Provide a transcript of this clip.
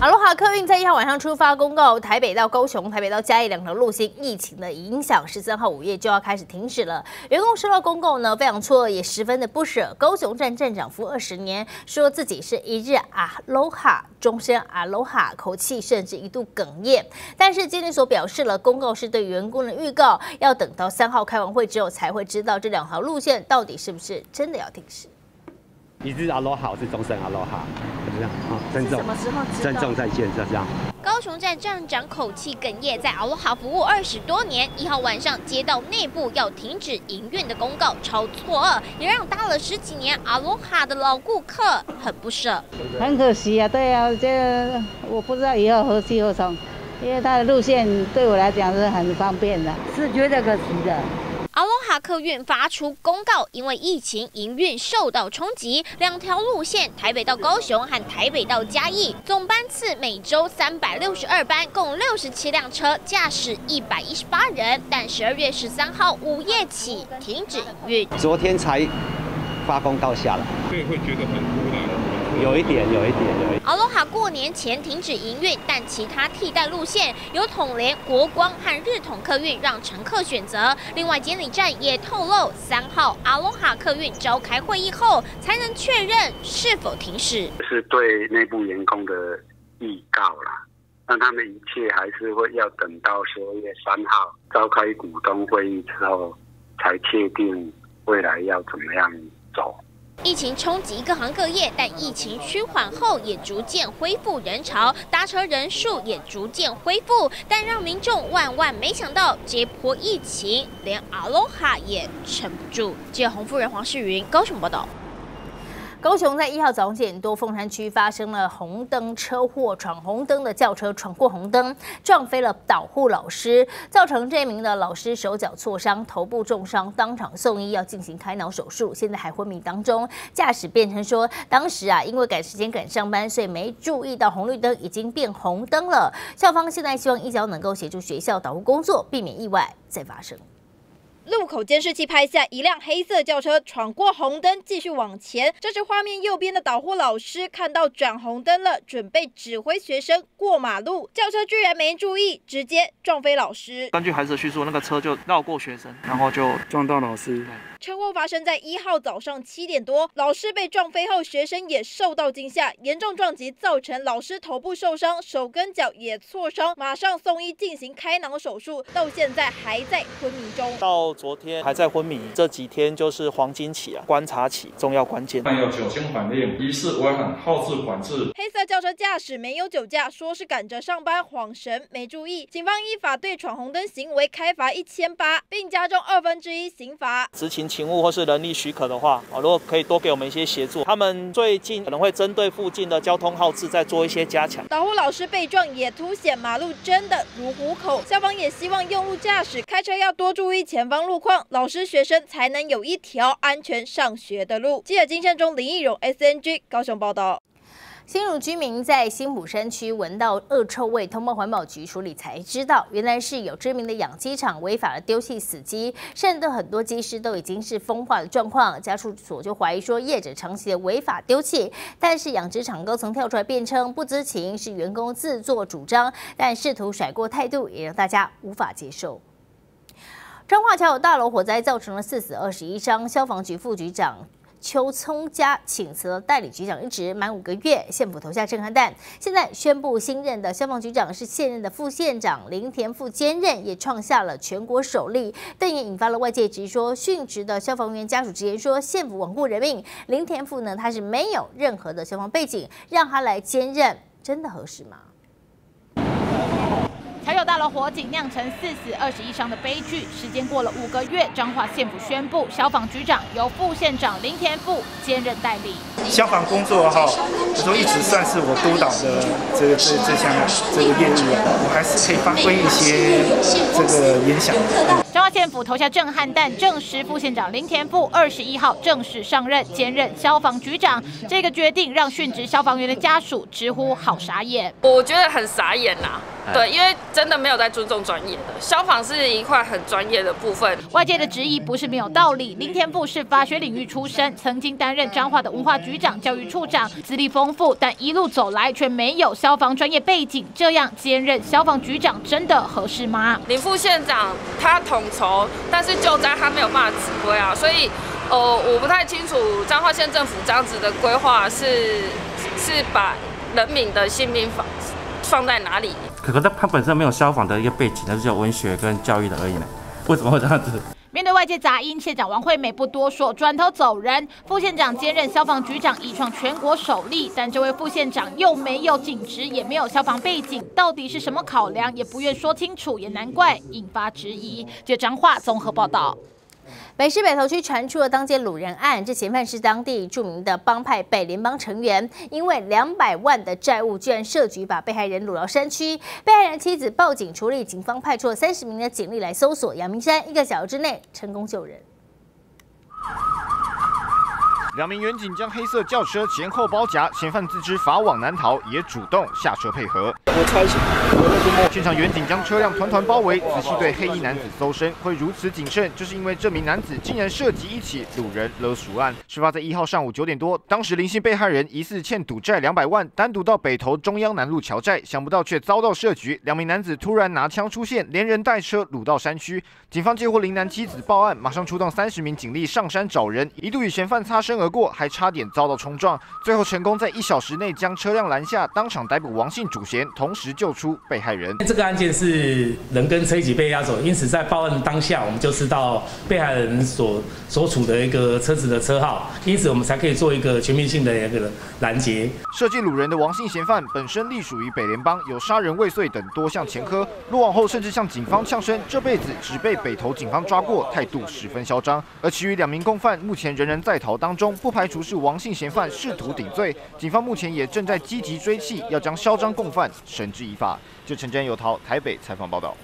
阿罗哈客运在1号晚上出发公告，台北到高雄、台北到嘉义两条路线疫情的影响，13号午夜就要开始停驶了。员工收到公告呢，非常错愕，也十分的不舍。高雄站站长服20年，说自己是一日阿罗哈，终身阿罗哈，口气甚至一度哽咽。但是监理所表示了，公告是对员工的预告，要等到3号开完会之后才会知道这两条路线到底是不是真的要停驶。 一日阿罗哈，我是终身阿罗哈，就这样啊，珍重，珍重再见，就这样。高雄站站长口气哽咽，在阿罗哈服务20多年，1号晚上接到内部要停止营运的公告，超错愕，也让搭了10几年阿罗哈的老顾客很不舍。很可惜啊，对啊，这我不知道以后何去何从，因为它的路线对我来讲是很方便的，是觉得可惜的。 阿罗哈客运发出公告，因为疫情营运受到冲击，两条路线台北到高雄和台北到嘉义，总班次每周362班，共67辆车，驾驶118人，但12月13号午夜起停止营运。昨天才发公告下来，所以会觉得很突然。 有一点。阿罗哈过年前停止营运，但其他替代路线有统联、国光和日统客运让乘客选择。另外，监理站也透露，3号阿罗哈客运召开会议后，才能确认是否停驶。是对内部员工的预告啦，那他们一切还是会要等到12月3号召开股东会议之后，才确定未来要怎么样走。 疫情冲击各行各业，但疫情趋缓后也逐渐恢复人潮，搭车人数也逐渐恢复。但让民众万万没想到，这波疫情连阿罗哈也撑不住。记者洪夫人、黄世云高雄报道。 高雄在1号早上9点多，凤山区发生了红灯车祸，闯红灯的轿车闯过红灯，撞飞了导护老师，造成这名的老师手脚挫伤，头部重伤，当场送医要进行开脑手术，现在还昏迷当中。驾驶辩称说，当时因为赶时间赶上班，所以没注意到红绿灯已经变红灯了。校方现在希望医疗能够协助学校导护工作，避免意外再发生。 路口监视器拍下一辆黑色轿车闯过红灯，继续往前。这时，画面右边的导护老师看到转红灯了，准备指挥学生过马路，轿车居然没注意，直接撞飞老师。根据孩子的叙述，那个车就绕过学生，然后就撞到老师。车祸发生在1号早上7点多，老师被撞飞后，学生也受到惊吓，严重撞击造成老师头部受伤，手跟脚也挫伤，马上送医进行开脑手术，到现在还在昏迷中。 昨天还在昏迷，这几天就是黄金期啊，观察期，重要关键。伴有酒精反应，疑似违反号志管制。黑色轿车驾驶没有酒驾，说是赶着上班，恍神没注意。警方依法对闯红灯行为开罚1800，并加重1/2刑罚。执勤勤务或是人力许可的话，如果可以多给我们一些协助，他们最近可能会针对附近的交通号志再做一些加强。导护老师被撞也凸显马路真的如虎口，校方也希望用路驾驶开车要多注意前方 路况，老师学生才能有一条安全上学的路。记者金善中、林义荣 ，SNG 高雄报道。 新竹居民在新埔山区闻到恶臭味，通报环保局处理才知道，原来是有知名的养鸡场违法的丢弃死鸡，甚至很多鸡尸都已经是风化的状况。家畜所就怀疑说业者长期的违法丢弃，但是养殖场高层跳出来辩称不知情，是员工自作主张，但试图甩锅态度也让大家无法接受。 彰化侨友大楼火灾造成了4死21伤，消防局副局长邱聪嘉请辞了代理局长一职，满5个月，县府投下震撼弹。现在宣布新任的消防局长是现任的副县长林田富兼任，也创下了全国首例，但也引发了外界质疑说，殉职的消防员家属直言说，县府罔顾人命。林田富呢，他是没有任何的消防背景，让他来兼任，真的合适吗？ 侨友大楼火警酿成4死21伤的悲剧，时间过了5个月，彰化县府宣布，消防局长由副县长林田富兼任代理。消防工作我说一直算是我督导的这项业务，我还是可以发挥一些这个影响。彰化县府投下震撼弹，证实副县长林田富21号正式上任，兼任消防局长。这个决定让殉职消防员的家属直呼好傻眼。我觉得很傻眼啦、对，因为真的没有在尊重专业的消防是一块很专业的部分。外界的质疑不是没有道理。林田富是法学领域出身，曾经担任彰化的文化局长、教育处长，资历丰富，但一路走来却没有消防专业背景，这样兼任消防局长真的合适吗？林副县长他统筹，但是救灾他没有办法指挥啊，所以我不太清楚彰化县政府这样子的规划是把人民的性命放在哪里？可是他本身没有消防的一个背景，他只有文学跟教育的而已呢，为什么会这样子？面对外界杂音，县长王惠美不多说，转头走人。副县长兼任消防局长，已创全国首例，但这位副县长又没有警职，也没有消防背景，到底是什么考量，也不愿说清楚，也难怪引发质疑。记者彰化综合报道。北市北投区传出了当街掳人案，这嫌犯是当地著名的帮派北联帮成员，因为200万的债务，居然设局把被害人掳到山区。被害人妻子报警处理，警方派出了30名的警力来搜索。阳明山1个小时之内成功救人。2名员警将黑色轿车前后包夹，嫌犯自知法网难逃，也主动下车配合。现场员警将车辆团团包围，仔细对黑衣男子搜身。会如此谨慎，就是因为这名男子竟然涉及一起掳人勒赎案。事发在1号上午9点多，当时林姓被害人疑似欠赌债200万，单独到北投中央南路桥债，想不到却遭到设局。2名男子突然拿枪出现，连人带车掳到山区。警方接获林男妻子报案，马上出动30名警力上山找人，一度与嫌犯擦身而过，还差点遭到冲撞，最后成功在1小时内将车辆拦下，当场逮捕王姓主嫌，同时救出被害人。这个案件是人跟车一起被押走，因此在报案当下，我们就知道被害人所处的一个车子的车号，因此我们才可以做一个全面性的一个拦截。设计掳人的王姓嫌犯本身隶属于北联帮，有杀人未遂等多项前科，落网后甚至向警方呛声，这辈子只被北投警方抓过，态度十分嚣张。而其余2名共犯目前仍然在逃当中。不排除是王姓嫌犯试图顶罪，警方目前也正在积极追缉，要将嚣张共犯绳之以法。记者陈真由台北采访报道。